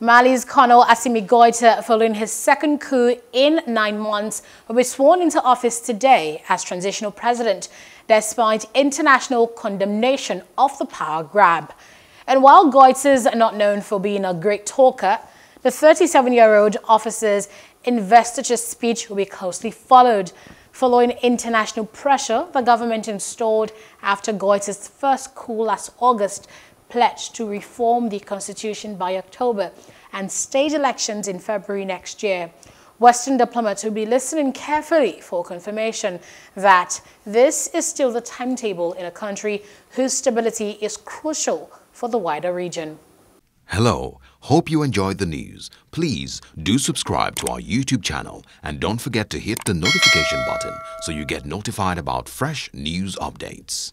Mali's Colonel Assimi Goïta, following his second coup in 9 months, will be sworn into office today as transitional president, despite international condemnation of the power grab. And while Goïta's are not known for being a great talker, the 37-year-old officer's investiture speech will be closely followed. Following international pressure, the government installed after Goïta's first coup last August pledged to reform the constitution by October and state elections in February next year. Western diplomats will be listening carefully for confirmation that this is still the timetable in a country whose stability is crucial for the wider region. Hello, hope you enjoyed the news. Please do subscribe to our YouTube channel and don't forget to hit the notification button so you get notified about fresh news updates.